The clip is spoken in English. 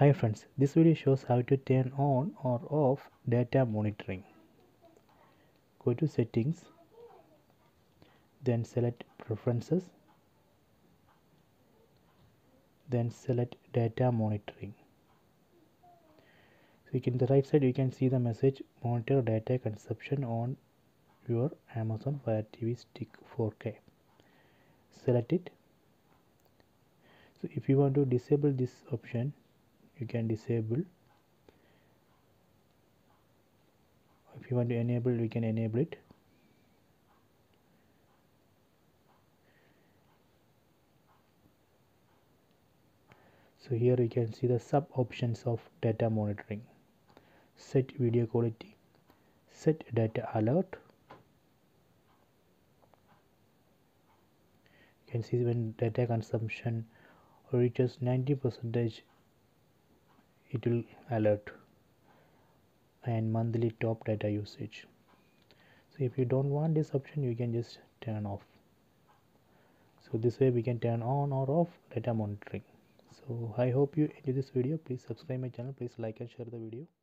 Hi friends, this video shows how to turn on or off data monitoring. Go to settings, then select preferences, then select data monitoring. So you can, the right side you can see the message monitor data consumption on your Amazon Fire TV Stick 4K. Select it. So if you want to disable this option, you can disable. If you want to enable, we can enable it. So here you can see the sub options of data monitoring. Set video quality, set data alert. You can see when data consumption reaches 90%, it will alert, and monthly top data usage. So if you don't want this option, you can just turn off. So this way we can turn on or off data monitoring. So I hope you enjoy this video. Please subscribe my channel. Please like and share the video.